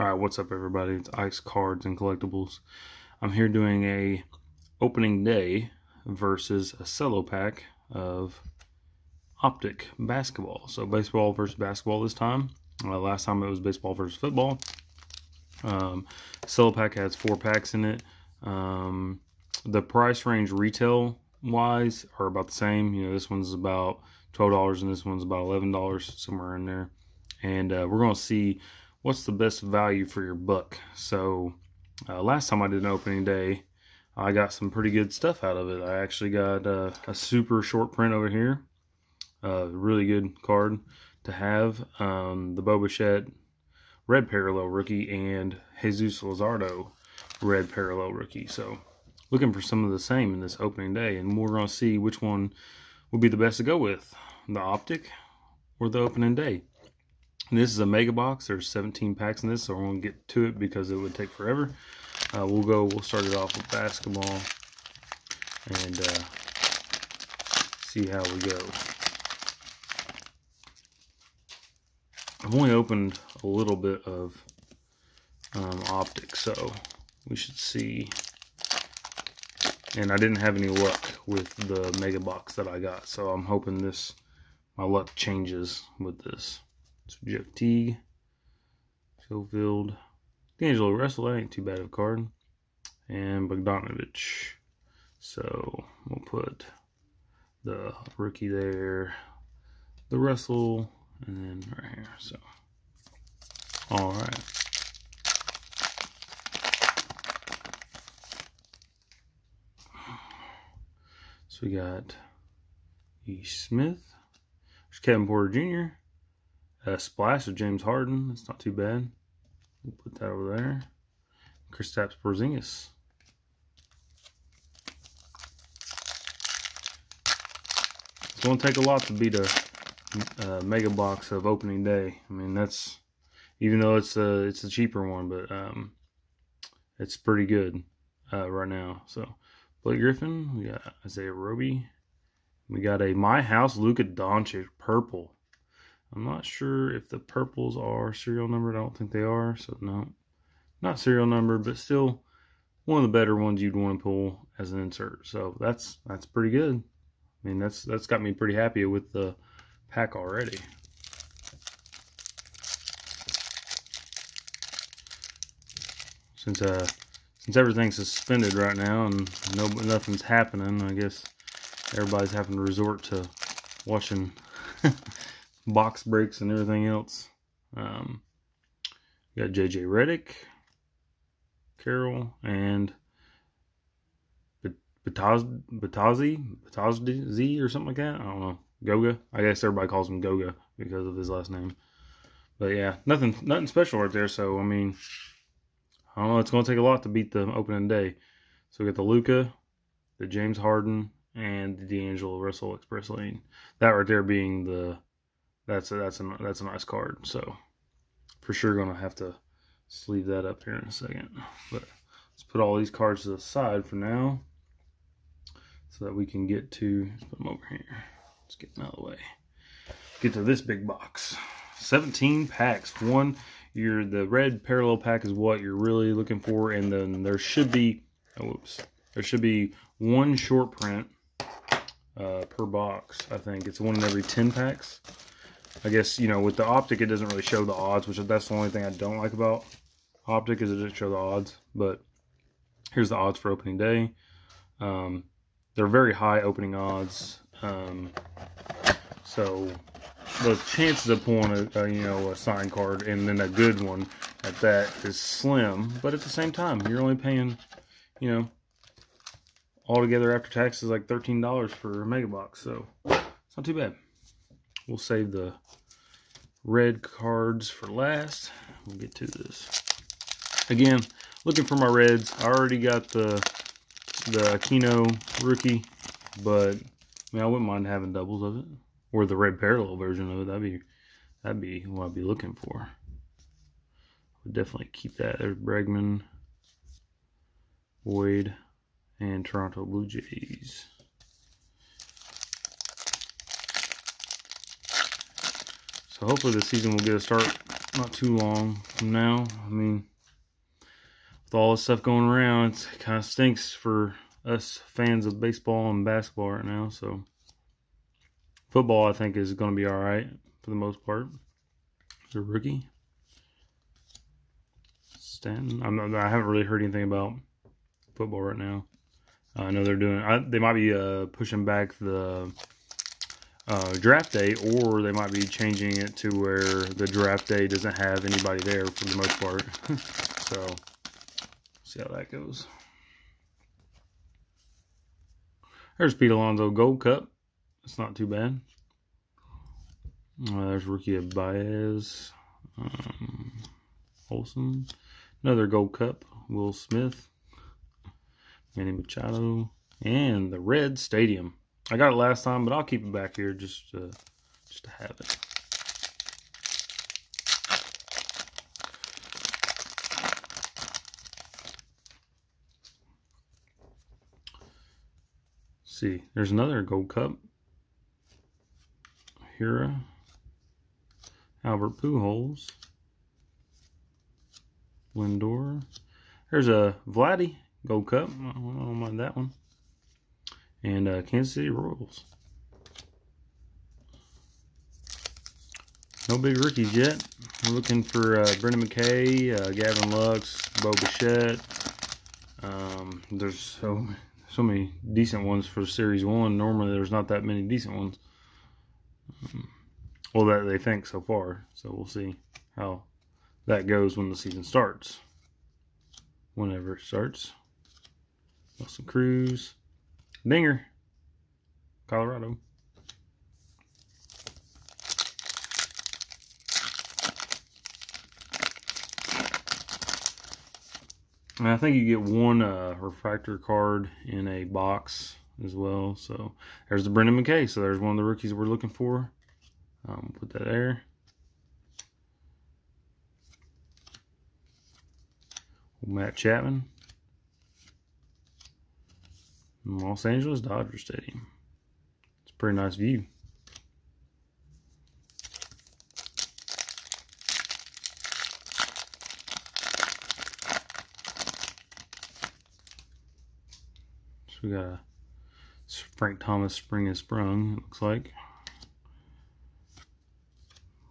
Alright, what's up everybody? It's Ike's Cards and Collectibles. I'm here doing a opening day versus a cello pack of Optic Basketball. So baseball versus basketball this time. Last time it was baseball versus football. Cello pack has 4 packs in it. The price range retail wise are about the same. You know, this one's about $12 and this one's about $11, somewhere in there. And we're going to see what's the best value for your buck. So last time I did an opening day, I got some pretty good stuff out of it. I actually got a super short print over here, really good card to have. The Bo Bichette red parallel rookie and Jesus Lizardo red parallel rookie. So looking for some of the same in this opening day, and we're going to see which one would be the best to go with, the Optic or the opening day. This is a mega box. There's 17 packs in this, so I won't get to it because it would take forever. We'll start it off with basketball and see how we go. I've only opened a little bit of Optic, so we should see. And I didn't have any luck with the mega box that I got, so I'm hoping this, my luck changes with this. So Jeff Teague, Schofield, D'Angelo Russell, that ain't too bad of a card, and Bogdanovich. So we'll put the rookie there, the Russell, and then right here. So, all right. So we got E. Smith, there's Kevin Porter Jr., a splash of James Harden. That's not too bad. We'll put that over there. Kristaps Porzingis. It's going to take a lot to beat a mega box of opening day. I mean, that's, even though it's a cheaper one, but it's pretty good right now. So Blake Griffin. We got Isaiah Roby. We got a My House Luka Doncic purple. I'm not sure if the purples are serial numbered. I don't think they are, so no. Not serial numbered, but still one of the better ones you'd want to pull as an insert. So that's pretty good. I mean, that's got me pretty happy with the pack already. Since everything's suspended right now and nothing's happening, I guess everybody's having to resort to watching box breaks and everything else. We got JJ Redick, Carroll, and Batazzi or something like that. I don't know. Goga. I guess everybody calls him Goga because of his last name. But yeah, nothing special right there. So I mean, I don't know. It's going to take a lot to beat the opening day. So we got the Luka, the James Harden, and the D'Angelo Russell Express Lane. That right there being the That's a nice card. So for sure gonna have to sleeve that up here in a second. But let's put all these cards to the side for now, so that we can get to, let's put them over here. Let's get them out of the way. Get to this big box. 17 packs. The red parallel pack is what you're really looking for, and then there should be one short print per box. I think it's one in every 10 packs. I guess, you know, with the Optic, it doesn't really show the odds, which that's the only thing I don't like about Optic, is it doesn't show the odds. But here's the odds for opening day. They're very high opening odds. So the chances of pulling a signed card, and then a good one at that, is slim. But at the same time, you're only paying, you know, altogether after taxes like $13 for a mega box. So it's not too bad. We'll save the red cards for last. We'll get to this. Again, looking for my reds. I already got the Aquino rookie, but I mean, I wouldn't mind having doubles of it, or the red parallel version of it. That'd be what I'd be looking for. Would definitely keep that. There's Bregman, Boyd, and Toronto Blue Jays. So hopefully this season we'll get a start not too long from now. I mean, with all this stuff going around, it kind of stinks for us fans of baseball and basketball right now. So football, I think, is going to be all right for the most part. He's a rookie. Stanton. I haven't really heard anything about football right now. I know they're doing. They might be pushing back the draft day, or they might be changing it to where the draft day doesn't have anybody there for the most part. So, see how that goes. There's Pete Alonso Gold Cup. It's not too bad. There's rookie of Baez. Olsen. Another Gold Cup. Will Smith. Manny Machado. And the Red Stadium. I got it last time, but I'll keep it back here just to have it. See, there's another Gold Cup. Hira. Albert Pujols. Lindor. There's a Vladdy Gold Cup. I don't mind that one. And Kansas City Royals. No big rookies yet. We're looking for Brendan McKay, Gavin Lux, Bo Bichette. There's so many decent ones for Series 1. Normally there's not that many decent ones. Well, that they think so far. So we'll see how that goes when the season starts. Whenever it starts. Nelson Cruz. Dinger. Colorado. And I think you get one refractor card in a box as well. So there's the Brendan McKay. So there's one of the rookies we're looking for. Put that there. Matt Chapman. Los Angeles Dodger Stadium. It's a pretty nice view. So we got a Frank Thomas Spring Has Sprung, it looks like.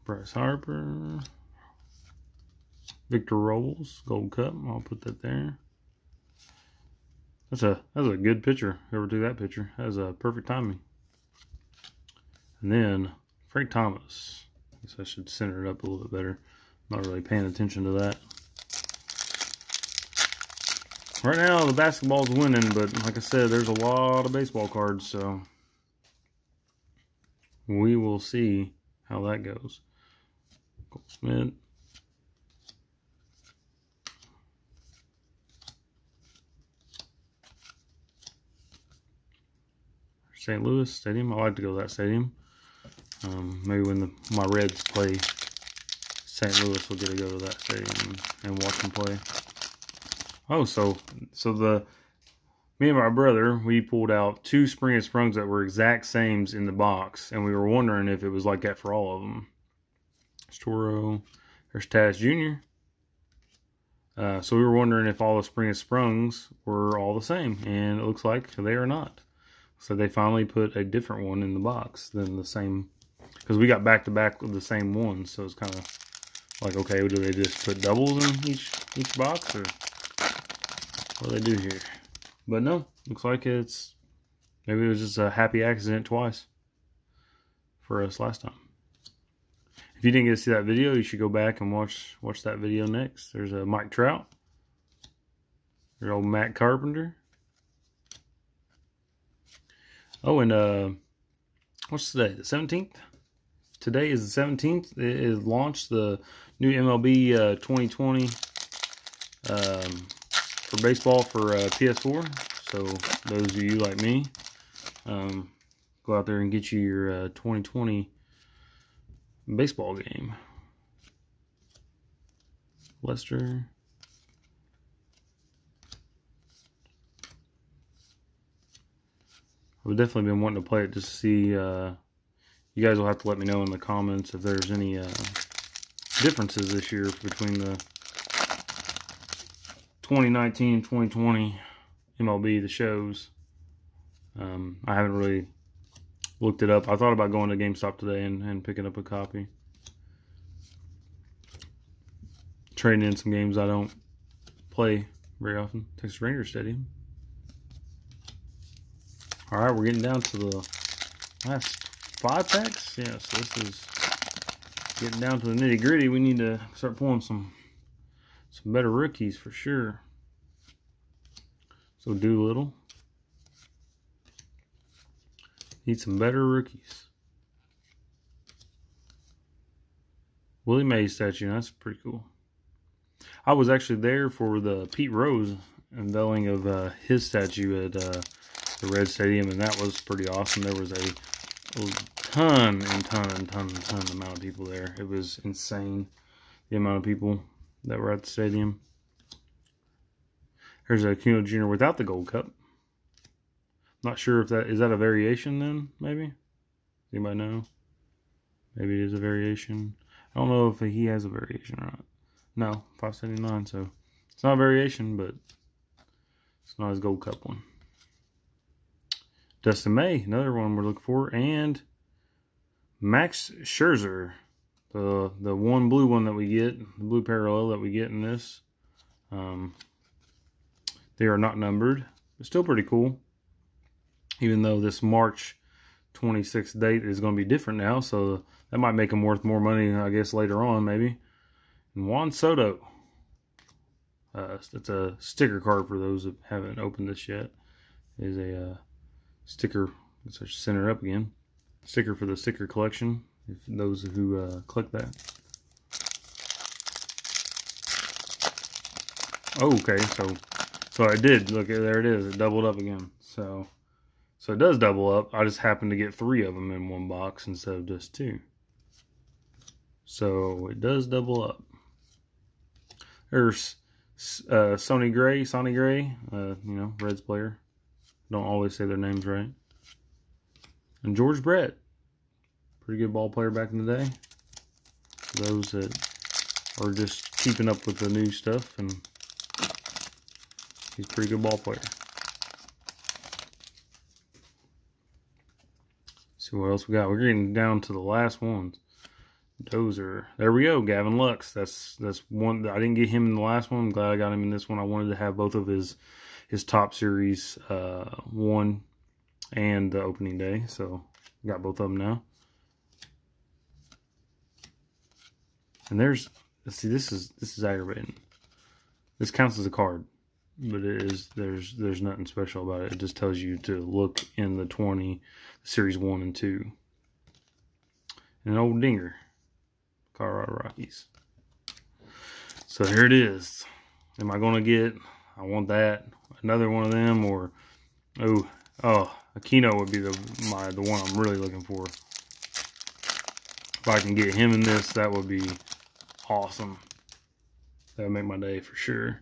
Bryce Harper. Victor Robles, Gold Cup. I'll put that there. That's a good picture. Whoever took that picture, that was a perfect timing. And then Frank Thomas. I guess I should center it up a little bit better. I'm not really paying attention to that. Right now the basketball's winning, but like I said, there's a lot of baseball cards, so we will see how that goes. Cole Smith. St. Louis Stadium. I like to go to that stadium. Maybe when my Reds play St. Louis, we'll get to go to that stadium and watch them play. Oh, so me and my brother, we pulled out two Spring and Sprungs that were exact sames in the box, and we were wondering if it was like that for all of them. There's Toro. There's Taz Jr. So we were wondering if all the Spring and Sprungs were all the same, and it looks like they are not. So they finally put a different one in the box than the same, because we got back-to-back with the same one. So it's kind of like, okay, do they just put doubles in each box, or what do they do here? But no, looks like it's, maybe it was just a happy accident twice for us last time. If you didn't get to see that video, you should go back and watch that video next. There's a Mike Trout. There's old Matt Carpenter. Oh, and what's today? The 17th? Today is the 17th. It is launched the new MLB 2020 for baseball for PS4. So those of you like me, go out there and get you your 2020 baseball game. Lester. I've definitely been wanting to play it just to see. You guys will have to let me know in the comments if there's any differences this year between the 2019-2020 MLB, the shows. I haven't really looked it up. I thought about going to GameStop today and picking up a copy. Trading in some games I don't play very often. Texas Ranger Stadium. All right, we're getting down to the last 5 packs. Yeah, so this is getting down to the nitty gritty. We need to start pulling some better rookies for sure. So Doolittle. Need some better rookies. Willie Mays statue, that's pretty cool. I was actually there for the Pete Rose unveiling of his statue at the Red Stadium, and that was pretty awesome. There was a ton amount of people there. It was insane, the amount of people that were at the stadium. Here's Aquino Jr. without the gold cup. Not sure if that is a variation then, maybe? Anybody know? Maybe it is a variation. I don't know if he has a variation or not. No, 579, so it's not a variation, but it's not his gold cup one. Dustin May, another one we're looking for, and Max Scherzer, the one blue one that we get, the blue parallel that we get in this. They are not numbered, but still pretty cool. Even though this March 26th date is going to be different now, so that might make them worth more money, I guess, later on, maybe. And Juan Soto. That's a sticker card for those that haven't opened this yet. It is a sticker. Let's center up again. Sticker for the sticker collection. If those who collect that. Oh, okay, so I did. Look, there it is. It doubled up again. So it does double up. I just happened to get 3 of them in one box instead of just 2. So it does double up. There's Sonny Gray, you know, Reds player. Don't always say their names right. And George Brett, pretty good ball player back in the day. For those that are just keeping up with the new stuff, and he's a pretty good ball player. Let's see what else we got. We're getting down to the last ones. Dozer. There we go, Gavin Lux. That's one. I didn't get him in the last one. I'm glad I got him in this one. I wanted to have both of his top series one and the opening day. So got both of them now. And there's, let's see, this is aggravating. This counts as a card, but it is there's nothing special about it. It just tells you to look in the 20 series 1 and 2. And an old dinger. Colorado Rockies. So here it is. Am I going to get, I want that, another one of them, or oh, Aquino would be the one I'm really looking for. If I can get him in this, that would be awesome. That would make my day for sure.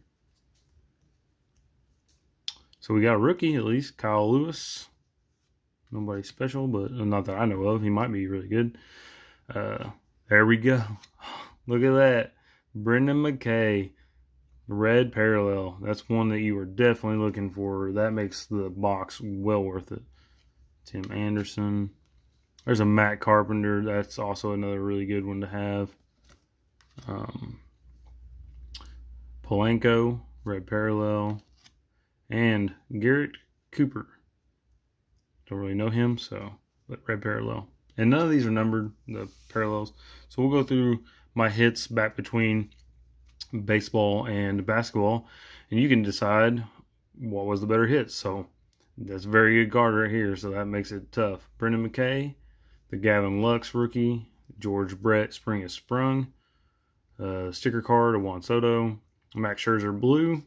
So we got a rookie, at least, Kyle Lewis. Nobody special, but not that I know of. He might be really good. There we go. Look at that. Brendan McKay. Red parallel. That's one that you were definitely looking for. That makes the box well worth it. Tim Anderson. There's a Matt Carpenter. That's also another really good one to have. Polanco. Red parallel. And Garrett Cooper. Don't really know him, so but red parallel. And none of these are numbered, the parallels. So we'll go through my hits back between baseball and basketball, and you can decide what was the better hit. So that's a very good card right here, so that makes it tough. Brendan McKay, the Gavin Lux rookie, George Brett, Spring is Sprung, sticker card of Juan Soto, Max Scherzer blue,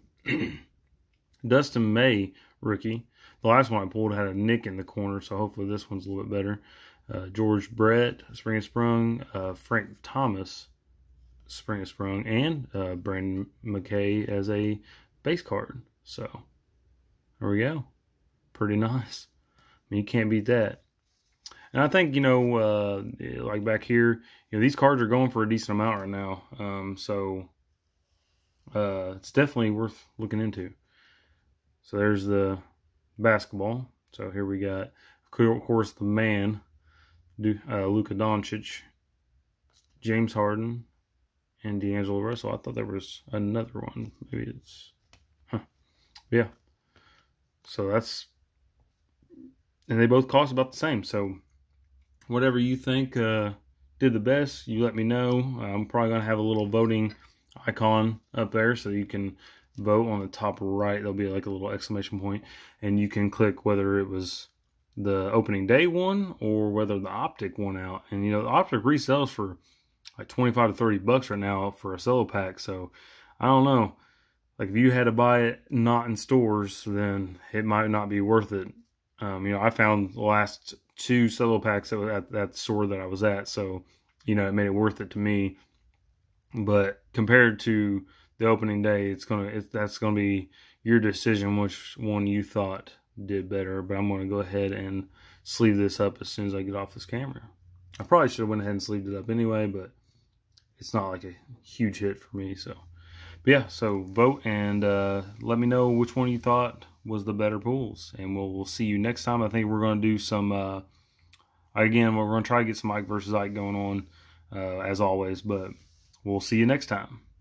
Dustin May rookie. The last one I pulled had a nick in the corner, so hopefully this one's a little bit better. George Brett, Spring and Sprung, Frank Thomas, Spring and Sprung, and Brendan McKay as a base card. So, there we go. Pretty nice. I mean, you can't beat that. And I think, like back here, these cards are going for a decent amount right now. So it's definitely worth looking into. So there's the basketball. So here we got, of course, the man, Luka Doncic, James Harden, and D'Angelo Russell. I thought there was another one. Maybe it's... Huh. Yeah. So that's... And they both cost about the same. So whatever you think did the best, you let me know. I'm probably going to have a little voting icon up there so you can vote on the top right. There'll be like a little exclamation point. And you can click whether it was the opening day one or whether the Optic won out. And, the Optic resells for like 25 to 30 bucks right now for a solo pack. So I don't know. Like if you had to buy it not in stores, then it might not be worth it. I found the last two solo packs at that store that I was at. So, it made it worth it to me. But compared to the opening day, that's going to be your decision which one you thought did better. But I'm going to go ahead and sleeve this up as soon as I get off this camera. I probably should have went ahead and sleeved it up anyway, but it's not like a huge hit for me. So, but yeah, so vote and let me know which one you thought was the better pools. And we'll see you next time. I think we're going to do some, we're going to try to get some Ike versus Ike going on as always. But we'll see you next time.